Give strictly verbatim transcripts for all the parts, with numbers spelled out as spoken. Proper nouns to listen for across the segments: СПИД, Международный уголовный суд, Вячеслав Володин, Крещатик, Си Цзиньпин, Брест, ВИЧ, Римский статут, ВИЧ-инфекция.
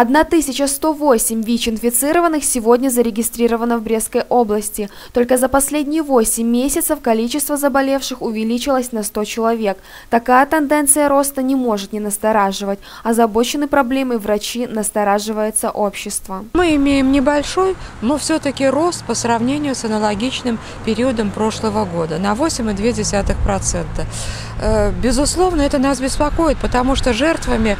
одна тысяча сто восемь ВИЧ-инфицированных сегодня зарегистрировано в Брестской области. Только за последние восемь месяцев количество заболевших увеличилось на сто человек. Такая тенденция роста не может не настораживать. Озабочены проблемой врачи, настораживается общество. Мы имеем небольшой, но все-таки рост по сравнению с аналогичным периодом прошлого года на восемь и две десятых процента. Безусловно, это нас беспокоит, потому что жертвами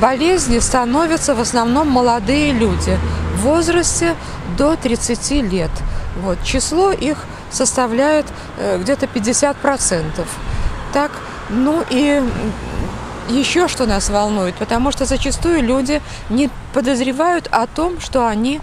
болезни становятся в основном молодые люди в возрасте до тридцати лет. Вот. Число их составляет где-то пятьдесят процентов. Так, ну и еще что нас волнует, потому что зачастую люди не подозревают о том, что они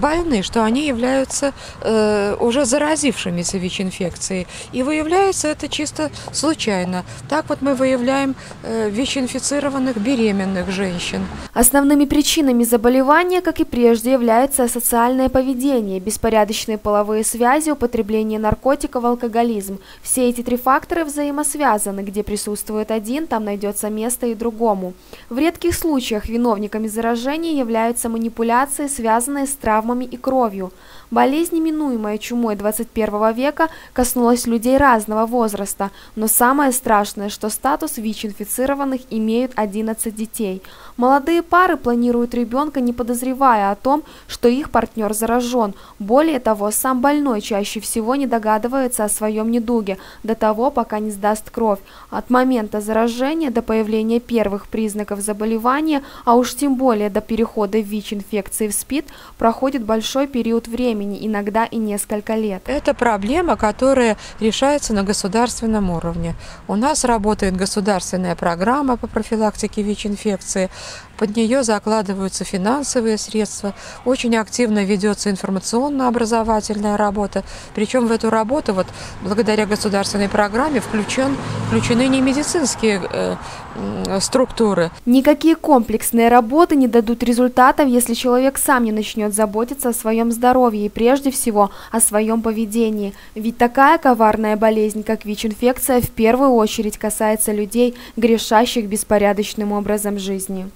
больны, что они являются э, уже заразившимися ВИЧ-инфекцией. И выявляется это чисто случайно. Так вот мы выявляем э, ВИЧ-инфицированных беременных женщин. Основными причинами заболевания, как и прежде, является асоциальное поведение, беспорядочные половые связи, употребление наркотиков, алкоголизм. Все эти три фактора взаимосвязаны. Где присутствует один, там найдется место и другому. В редких случаях виновниками заражения являются манипуляции, связанные с травмами и кровью. Болезнь, именуемая чумой двадцать первого века, коснулась людей разного возраста, но самое страшное, что статус ВИЧ-инфицированных имеют одиннадцать детей. Молодые пары планируют ребенка, не подозревая о том, что их партнер заражен. Более того, сам больной чаще всего не догадывается о своем недуге до того, пока не сдаст кровь. От момента заражения до появления первых признаков заболевания, а уж тем более до перехода ВИЧ-инфекции в СПИД, проходит большой период времени, иногда и несколько лет. Это проблема, которая решается на государственном уровне. У нас работает государственная программа по профилактике ВИЧ-инфекции. Под нее закладываются финансовые средства. Очень активно ведется информационно-образовательная работа. Причем в эту работу, вот, благодаря государственной программе, включен, включены не медицинские э, э, структуры. Никакие комплексные работы не дадут результатов, если человек сам не начнет заботиться о своем здоровье и прежде всего о своем поведении. Ведь такая коварная болезнь, как ВИЧ-инфекция, в первую очередь касается людей, грешащих беспорядочным образом жизни.